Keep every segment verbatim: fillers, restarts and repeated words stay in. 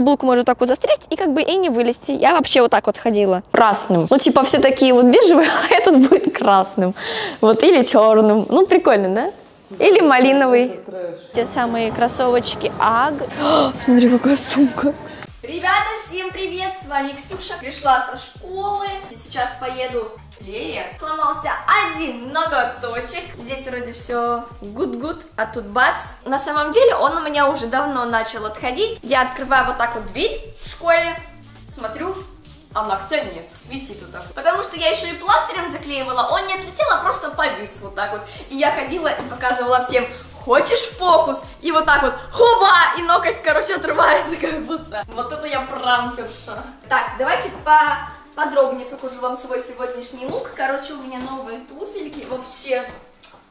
каблук может так вот застрять и как бы и не вылезти. Я вообще вот так вот ходила. Красным. Ну, типа, все такие вот бежевые, а этот будет красным. Вот, или черным. Ну, прикольно, да? Или малиновый. Те самые кроссовочки Аг. О, смотри, какая сумка. Ребята, всем привет! С вами Ксюша. Пришла со школы. Сейчас поеду к Лере. Сломался один ноготочек. Здесь вроде все гуд-гуд, а тут бац. На самом деле он у меня уже давно начал отходить. Я открываю вот так вот дверь в школе, смотрю, а ногтя нет. Висит вот так. Потому что я еще и пластырем заклеивала, он не отлетел, а просто повис вот так вот. И я ходила и показывала всем: хочешь фокус? И вот так вот, хуба! И ноготь, короче, отрывается как будто. Вот это я пранкерша. Так, давайте поподробнее покажу вам свой сегодняшний лук. Короче, у меня новые туфельки. Вообще,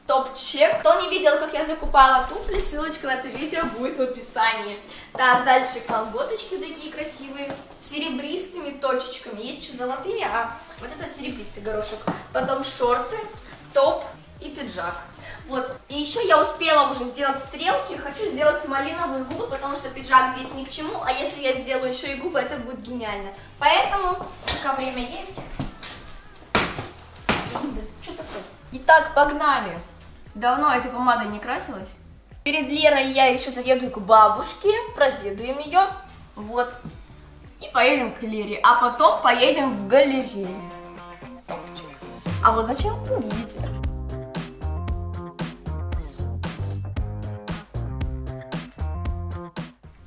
топ-чек. Кто не видел, как я закупала туфли, ссылочка на это видео будет в описании. Так, дальше колготочки такие красивые, с серебристыми точечками. Есть еще золотыми, а вот это серебристый горошек. Потом шорты, топ и пиджак. Вот. И еще я успела уже сделать стрелки. Хочу сделать малиновые губы, потому что пиджак здесь ни к чему. А если я сделаю еще и губы, это будет гениально. Поэтому, пока время есть... Что такое? Итак, погнали! Давно этой помадой не красилась. Перед Лерой я еще заеду к бабушке, проведаем ее. Вот. И поедем к Лере. А потом поедем в галерею. А вот зачем, увидите.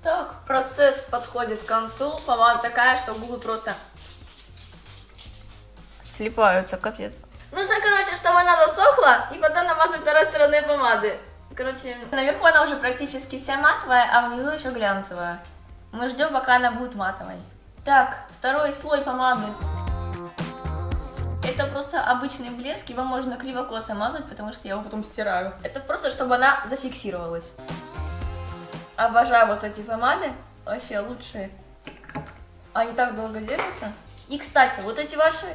Так, процесс подходит к концу. Помада такая, что губы просто слипаются, капец. Нужно, короче, чтобы она засохла, и потом намазать второй стороной помады. Короче, наверху она уже практически вся матовая, а внизу еще глянцевая. Мы ждем, пока она будет матовой. Так, второй слой помады. Это просто обычный блеск, его можно криво-косо мазать, потому что я его потом стираю. Это просто, чтобы она зафиксировалась. Обожаю вот эти помады, вообще лучшие. Они так долго держатся. И, кстати, вот эти ваши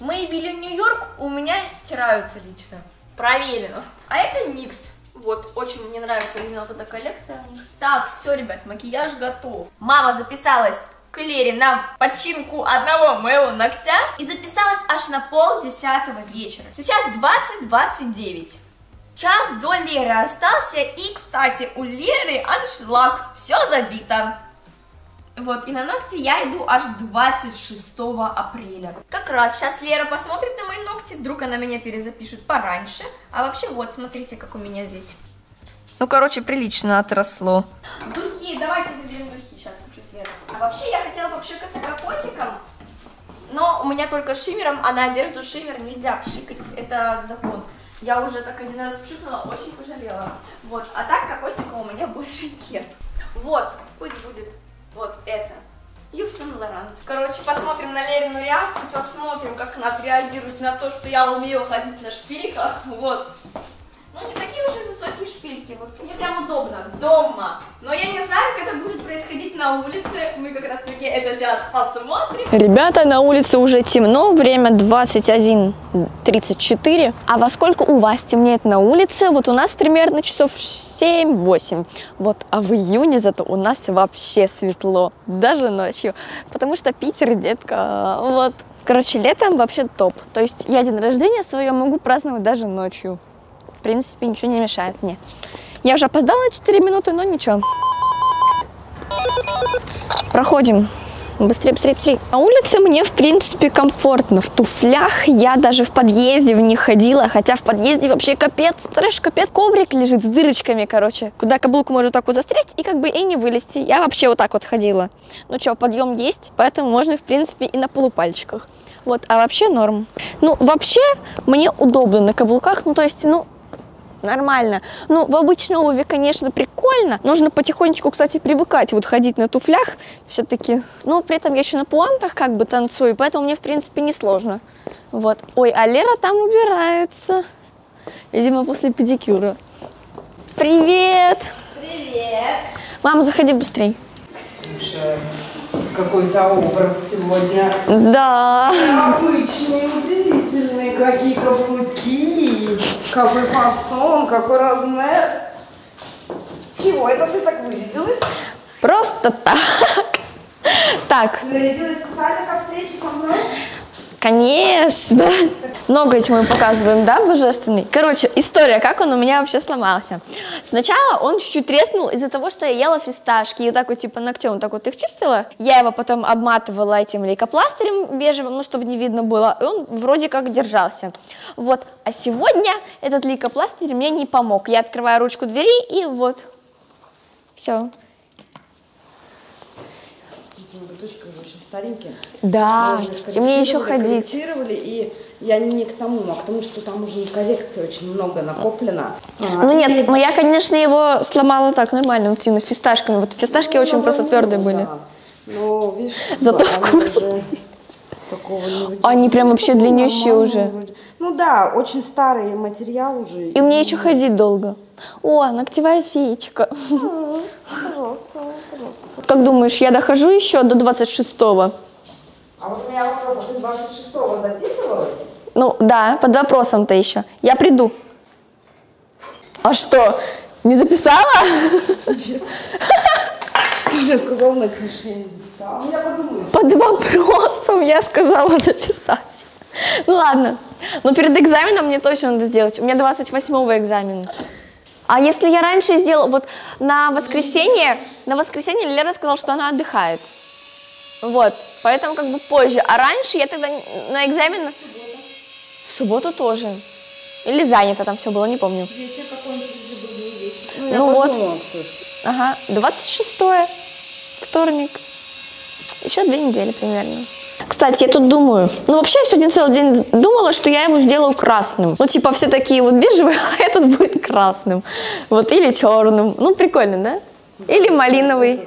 Maybelline New York у меня стираются лично. Проверено. А это никс. Вот, очень мне нравится именно вот эта коллекция у них. Так, все, ребят, макияж готов. Мама записалась к Лере на починку одного моего ногтя и записалась аж на полдесятого вечера. Сейчас двадцать двадцать девять. Час до Леры остался, и, кстати, у Леры аншлаг, все забито. Вот, и на ногти я иду аж двадцать шестого апреля. Как раз сейчас Лера посмотрит на мои ногти, вдруг она меня перезапишет пораньше. А вообще, вот, смотрите, как у меня здесь. Ну, короче, прилично отросло. Духи, давайте выберем духи, сейчас включу свет. А вообще, я хотела попшикаться кокосиком, но у меня только шиммером, а на одежду шиммер нельзя пшикать, это закон. Я уже так один раз пшикнула, очень пожалела. Вот, а так кокосика у меня больше нет. Вот, пусть будет вот это. Yves Saint Laurent. Короче, посмотрим на Лерину реакцию, посмотрим, как она отреагирует на то, что я умею ходить на шпильках. Вот. Ну, не такие уж и высокие шпильки. Вот. Мне прям удобно. Дома. Но я не знаю, как это будет происходить на улице. Мы как раз таки это сейчас посмотрим. Ребята, на улице уже темно. Время двадцать один тридцать четыре. А во сколько у вас темнеет на улице? Вот у нас примерно часов семь-восемь. Вот, а в июне зато у нас вообще светло. Даже ночью. Потому что Питер, детка, вот. Короче, летом вообще топ. То есть я день рождения свое могу праздновать даже ночью. В принципе, ничего не мешает мне. Я уже опоздала на четыре минуты, но ничего. Проходим. Быстрее, быстрее, быстрее. На улице мне, в принципе, комфортно. В туфлях я даже в подъезде в них ходила. Хотя в подъезде вообще капец, трэш, капец. Коврик лежит с дырочками, короче. Куда каблук может так вот застрять и как бы и не вылезти. Я вообще вот так вот ходила. Ну что, подъем есть, поэтому можно, в принципе, и на полупальчиках. Вот, а вообще норм. Ну, вообще, мне удобно на каблуках. Ну, то есть, ну... нормально. Ну, в обычной обуви, конечно, прикольно. Нужно потихонечку, кстати, привыкать, вот ходить на туфлях все-таки. Но при этом я еще на пуантах как бы танцую, поэтому мне, в принципе, не сложно. Вот. Ой, а Лера там убирается. Видимо, после педикюра. Привет! Привет! Мама, заходи быстрей. Ксюша, какой у тебя образ сегодня. Да. Необычный, удивительный, какие каблуки. Какой фасон, какой размер. Чего это ты так вырядилась? Просто так. Так. Ты нарядилась специально ко встрече со мной? Конечно. Ноготь мы показываем, да, божественный? Короче, история, как он у меня вообще сломался. Сначала он чуть-чуть треснул из-за того, что я ела фисташки. И вот так вот, типа, ногтем так вот их чистила. Я его потом обматывала этим лейкопластырем бежевым, ну, чтобы не видно было. И он вроде как держался. Вот. А сегодня этот лейкопластырь мне не помог. Я открываю ручку двери и вот. Все. Ноготочки очень старенькие. Да, и мне еще ходить. И я не к тому, а к тому, что там уже коррекции очень много накоплено. Ну а, нет, и... но я, конечно, его сломала так, нормально, вот именно фисташками. Вот фисташки, ну, очень ну, просто ну, твердые да. были. Но, видишь, зато вкусно. Они прям вообще длиннющие уже. Ну да, очень старый материал уже. И мне еще ходить долго. О, ногтевая феечка. Пожалуйста, пожалуйста. Как думаешь, я дохожу еще до двадцать шестого? А вот у меня вопрос, а ты двадцать шестого записывалась? Ну да, под вопросом-то еще. Я приду. А что, не записала? Нет. Ты мне сказала, напиши, я не записала. Я подумаю. Под вопросом я сказала записать. Ну ладно. Но перед экзаменом мне точно надо сделать. У меня двадцать восьмого экзамен. А если я раньше сделала, вот на воскресенье, на воскресенье Лера сказала, что она отдыхает. Вот, поэтому как бы позже. А раньше я тогда на экзамен... В субботу тоже. Или занято там все было, не помню. Вечер какой-нибудь, ну, ну вот. Подумала, ага, двадцать шестое, вторник. Еще две недели примерно. Кстати, я тут думаю, ну вообще я сегодня целый день думала, что я его сделаю красным. Ну типа все такие вот бежевые, а этот будет красным. Вот, или черным. Ну прикольно, да? Или малиновый.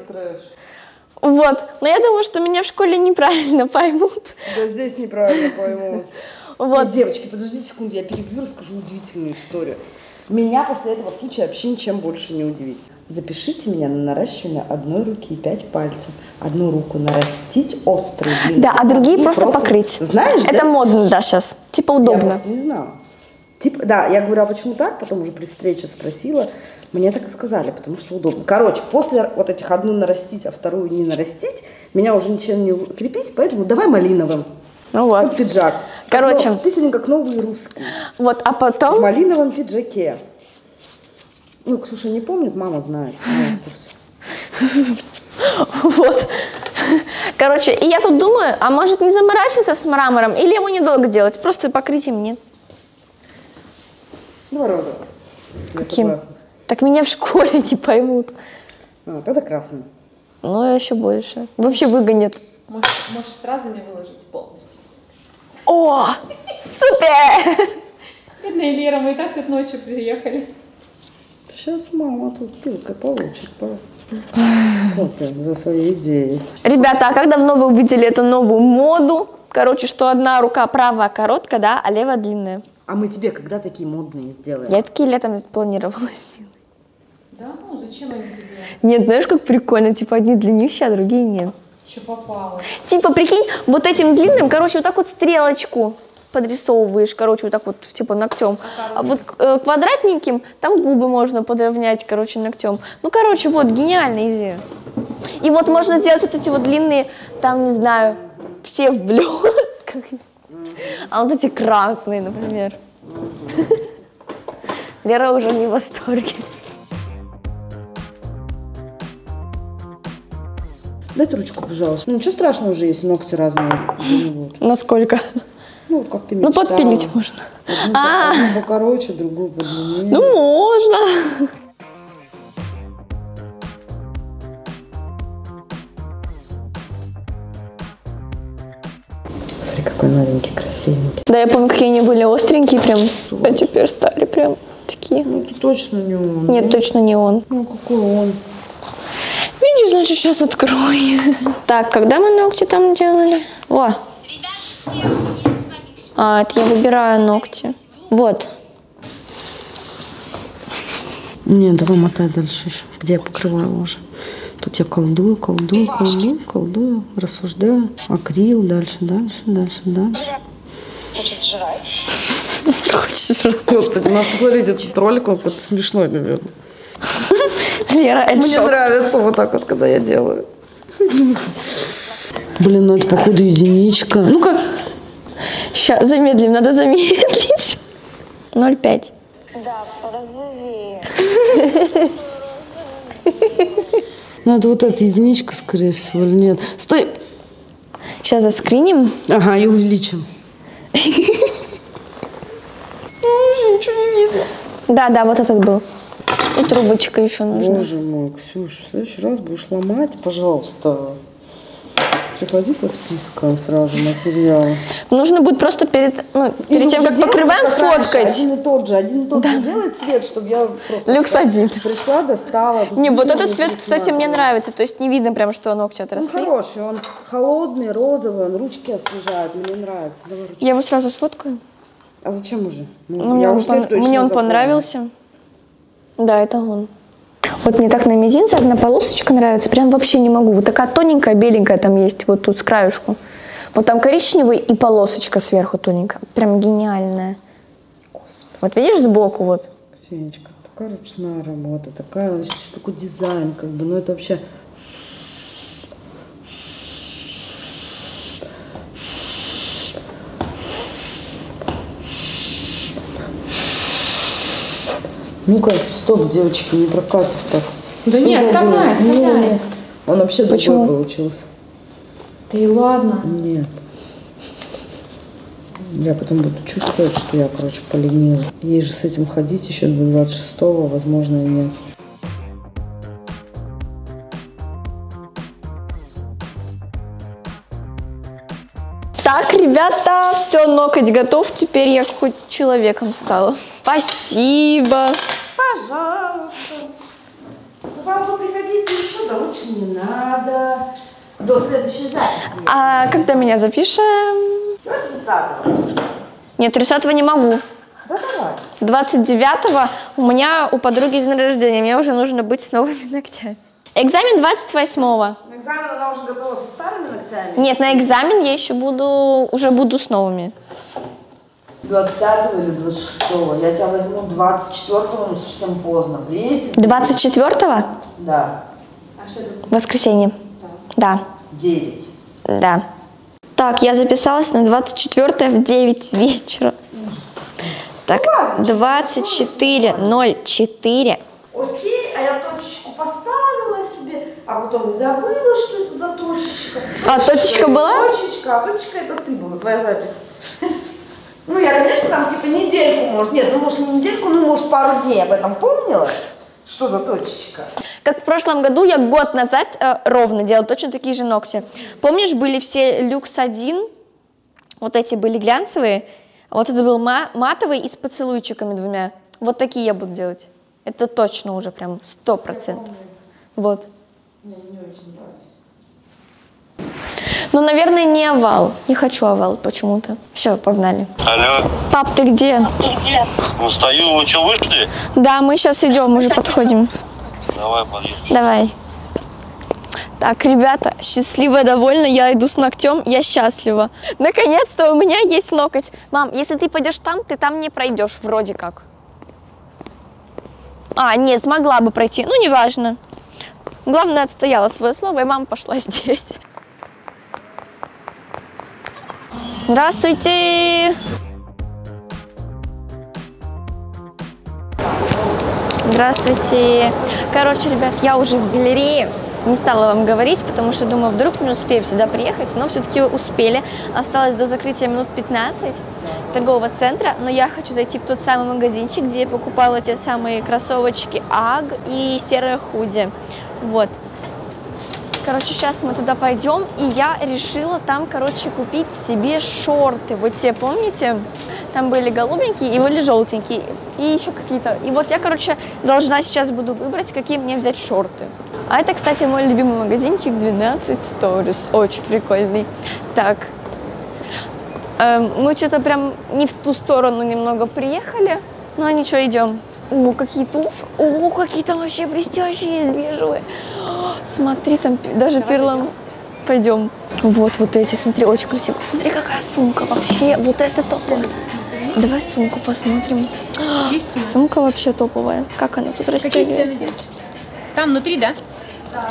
Вот, но я думаю, что меня в школе неправильно поймут. Да здесь неправильно поймут. Вот. Девочки, подождите секунду, я перебью, расскажу удивительную историю. Меня после этого случая вообще ничем больше не удивить. Запишите меня на наращивание одной руки и пять пальцев. Одну руку нарастить острый. Длинный, да, а другие просто, просто покрыть. Знаешь, это да? Модно, да, сейчас. Типа удобно. Я не знала. Типа, да, я говорю, а почему так? Потом уже при встрече спросила. Мне так и сказали, потому что удобно. Короче, после вот этих одну нарастить, а вторую не нарастить, меня уже ничем не укрепить, поэтому давай малиновым. Ну вот. Тут пиджак. Короче. Но ты сегодня как новый русский. Вот, а потом... В малиновом пиджаке. Ну, Ксюша не помнит, мама знает. Вот. Короче, и я тут думаю, а может не заморачиваться с мрамором? Или его недолго делать? Просто покрыть им нет. Ну, розовым. Каким? Так меня в школе не поймут. А, тогда красным. Ну, еще больше. Вообще выгонят. Можешь стразами выложить полностью. О, супер! Бедная Лера, мы и так тут ночью приехали. Сейчас мама тут пилкой получит по... вот, за свои идеи. Ребята, а как давно вы увидели эту новую моду? Короче, что одна рука правая короткая, да, а левая длинная. А мы тебе когда такие модные сделаем? Я такие летом планировала сделать. Да, ну зачем они тебе? Нет, знаешь, как прикольно, типа одни длиннющие, а другие нет. Что попало? Типа, прикинь, вот этим длинным, короче, вот так вот стрелочку подрисовываешь, короче, вот так вот, типа, ногтем. А вот э, квадратненьким, там губы можно подровнять, короче, ногтем. Ну, короче, вот, гениальная идея. И вот можно сделать вот эти вот длинные, там, не знаю, все в блестках. А вот эти красные, например. Лера уже не в восторге. Дай ручку, пожалуйста. Ну, ничего страшного уже, если ногти разные. Насколько? Ну, вот как ты мечтала. Ну, подпилить можно. Одну покороче, другую подлиннее. Ну, можно. Смотри, какой маленький, красивенький. Да, я помню, какие они были остренькие прям. А теперь стали прям такие. Ну, это точно не он. Нет, точно не он. Ну, какой он? Видео, значит, сейчас открою. Так, когда мы ногти там делали? О! А, это я выбираю ногти. Вот. Не, давай мотай дальше. Где я покрываю уже? Тут я колдую, колдую, колдую, колдую, рассуждаю. Акрил, дальше, дальше, дальше, дальше. Хочет жрать. Хочет жрать. Господи, у нас, смотрите, этот ролик, он смешной, наверное. Лера, это мне шок. Нравится вот так вот, когда я делаю. Блин, ну это походу единичка. Ну-ка. Сейчас, замедлим, надо замедлить. ноль пять. Да, порозовее. Надо вот эта единичка, скорее всего, или нет. Стой! Сейчас заскриним. Ага, и увеличим. Ничего не видно. Да, да, вот этот был. И трубочка еще нужна. Боже мой, Ксюша, в следующий раз будешь ломать, пожалуйста. Приходи со списком сразу материалы. Нужно будет просто перед, ну, перед тем, как покрываем, фоткать. Один и тот же, один и тот же делает цвет, чтобы я просто люкс один. Пришла, достала. Не, вот этот цвет, кстати, мне нравится. То есть не видно прям, что ногти отросли. Он хороший, он холодный, розовый, он ручки освежает, мне нравится. Я его сразу сфоткаю. А зачем уже? Мне он понравился. Да, это он. Вот мне так на мизинце одна полосочка нравится, прям вообще не могу. Вот такая тоненькая, беленькая там есть, вот тут с краешку. Вот там коричневый и полосочка сверху тоненькая, прям гениальная. Господи. Вот видишь сбоку вот? Ксенечка, такая ручная работа, такая, такой дизайн как бы, ну это вообще... Ну-ка, стоп, девочки, не прокатит так. Да не, оставляй, оставляй. Он вообще другой получился. Да и ладно. Нет. Я потом буду чувствовать, что я, короче, поленилась. Ей же с этим ходить еще до двадцать шестого, возможно, и нет. Так, ребята, все, ноготь готов. Теперь я хоть человеком стала. Спасибо. Пожалуйста. Сказала, вы приходите еще, да лучше не надо. До следующей записи. А когда меня запишем? До тридцатого. Нет, тридцатого не могу. Да давай. двадцать девятого у меня у подруги день рождения. Мне уже нужно быть с новыми ногтями. Экзамен двадцать восьмого. На экзамен она уже готова со старыми ногтями? Нет, на экзамен я еще буду, уже буду с новыми. двадцатого или двадцать шестого? Я тебя возьму двадцать четвёртого, ну совсем поздно. Приедете? двадцать четвёртого? Да. А что это? Воскресенье. Да. девять. Да. Так, я записалась на двадцать четвёртое в девять вечера. Ужас. Так, ну, двадцать четыре ноль четыре. Окей, а я точечку поставила себе, а потом забыла, что это за точечка. А точечка, точечка была? Точечка, а точечка это ты была, твоя запись. Ну, я, конечно, там типа недельку, может, нет, ну, может, не недельку, ну, может, пару дней об этом помнила, что за точечка. Как в прошлом году, я год назад э, ровно делала точно такие же ногти. Помнишь, были все люкс один, вот эти были глянцевые, вот это был ма матовый и с поцелуйчиками двумя. Вот такие я буду делать. Это точно уже прям сто процентов. Вот. Мне не очень нравится. Ну, наверное, не овал. Не хочу овал почему-то. Все, погнали. Алло. Пап, ты где? Где? Ну, стою. Вы что, вышли? Да, мы сейчас идем, мы уже подходим. Давай, подъезжай. Давай. Так, ребята, счастливая, довольна, я иду с ногтем, я счастлива. Наконец-то у меня есть ноготь. Мам, если ты пойдешь там, ты там не пройдешь, вроде как. А, нет, смогла бы пройти, ну, неважно. Главное, отстояла свое слово, и мама пошла здесь. Здравствуйте! Здравствуйте! Короче, ребят, я уже в галерее. Не стала вам говорить, потому что, думаю, вдруг не успеем сюда приехать, но все-таки успели. Осталось до закрытия минут пятнадцать торгового центра, но я хочу зайти в тот самый магазинчик, где я покупала те самые кроссовочки Аг и серые худи. Вот. Короче, сейчас мы туда пойдем, и я решила там, короче, купить себе шорты. Вот те, помните? Там были голубенькие и были желтенькие, и еще какие-то. И вот я, короче, должна сейчас буду выбрать, какие мне взять шорты. А это, кстати, мой любимый магазинчик двенадцать Stories. Очень прикольный. Так, эм, мы что-то прям не в ту сторону немного приехали, но ничего, идем. О, какие туфли. О, какие там вообще блестящие, бежевые. Смотри, там даже перлам. Пойдем. Вот, вот эти, смотри, очень красиво. Смотри, какая сумка вообще. Вот это топовая. Давай сумку посмотрим. Есть сумка вообще топовая. Как она тут растягивается. Там внутри, да? Да.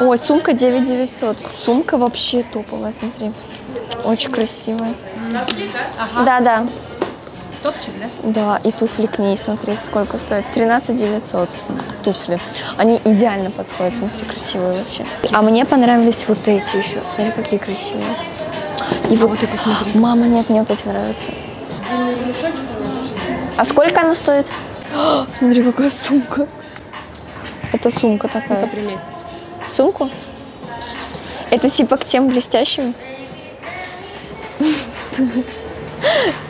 Ой, сумка девять тысяч девятьсот. Сумка вообще топовая, смотри. Очень красивая. Нашли, да? Ага. Да, да. Топчик, да? Да, и туфли к ней, смотри, сколько стоит. тринадцать тысяч девятьсот туфли. Они идеально подходят, смотри, красивые вообще. А мне понравились вот эти еще. Смотри, какие красивые. И а вот, вот это, смотри. Мама, нет, мне вот эти нравятся. А сколько она стоит? О, смотри, какая сумка. Это сумка такая. Ну-ка, примерь. Сумку? Это типа к тем блестящим?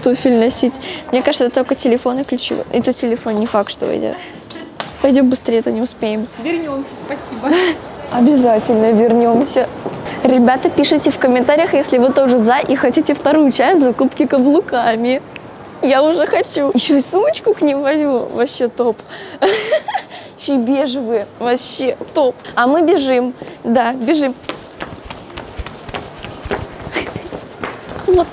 Туфель носить. Мне кажется, это только телефон и ключи. И то телефон не факт, что войдет. Пойдем быстрее, то не успеем. Вернемся, спасибо. Обязательно вернемся. Ребята, пишите в комментариях, если вы тоже за и хотите вторую часть закупки каблуками. Я уже хочу. Еще и сумочку к ним возьму. Вообще топ. Еще и бежевые. Вообще топ. А мы бежим. Да, бежим. Вот.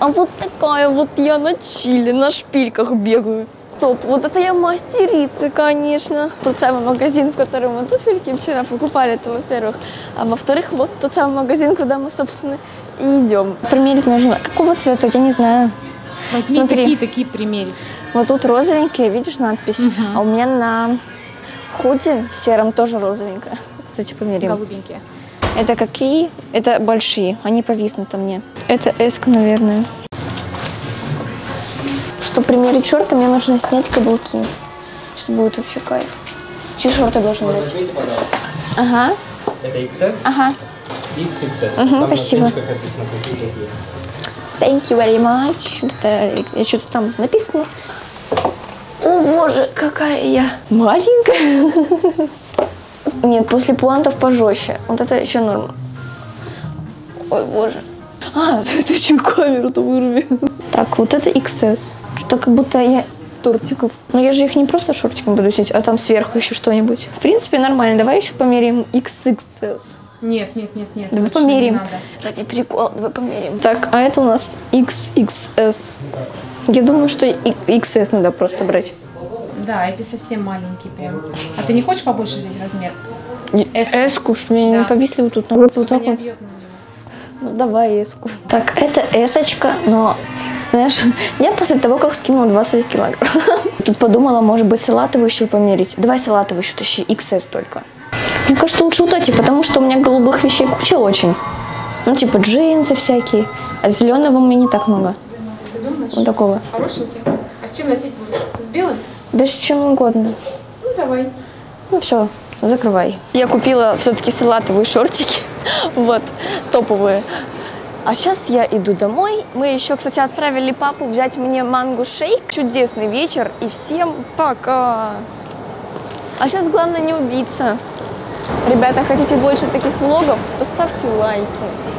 А вот такая вот я на чиле, на шпильках бегаю. Топ, вот это я мастерица, конечно. Тот самый магазин, в котором мы туфельки вчера покупали, это во-первых. А во-вторых, вот тот самый магазин, куда мы, собственно, и идем. Примерить нужно. Какого цвета, я не знаю. Возьми, смотри, такие, такие примерить. Вот тут розовенькие, видишь надпись? Угу. А у меня на худи сером тоже розовенькая. Кстати, померим. Голубенькие. Это какие? Это большие, они повиснуты мне. Это эска, наверное. Чтобы примерить шорты, мне нужно снять каблуки. Что будет вообще кайф. Чьи шорты должны быть? Возьмите, пожалуйста. Ага. Это икс эс? Ага. икс икс эс. Угу, спасибо. Thank you very much. Это что-то там написано. О боже, какая я маленькая. Нет, после пуантов пожестче. Вот это еще норма. Ой, боже. А, ты, ты что, камеру-то вырви? Так, вот это икс эс. Что-то как будто я тортиков. Но я же их не просто шортиком буду сидеть, а там сверху еще что-нибудь. В принципе, нормально. Давай еще померим икс икс эс. Нет, нет, нет, нет. Давай померим. Ради прикола, давай померим. Так, а это у нас икс икс эс. Я думаю, что икс эс надо просто брать. Да, эти совсем маленькие прям. А ты не хочешь побольше взять размер? Эску, что меня не повисли вот тут. Ну давай эску. Так, это эсочка, но, знаешь, я после того, как скинула двадцать килограмм, тут подумала, может быть, салатовую еще померить. Давай салатовую еще тащи, икс эс только. Мне кажется, лучше вот эти, потому что у меня голубых вещей куча очень. Ну типа джинсы всякие, а зеленого у меня не так много. Вот такого. Хорошенькие. А с чем носить будешь? С белым? Да с чем угодно. Ну, давай. Ну, все, закрывай. Я купила все-таки салатовые шортики, вот, топовые. А сейчас я иду домой. Мы еще, кстати, отправили папу взять мне манго-шейк. Чудесный вечер, и всем пока. А сейчас главное не убиться. Ребята, хотите больше таких влогов, то ставьте лайки.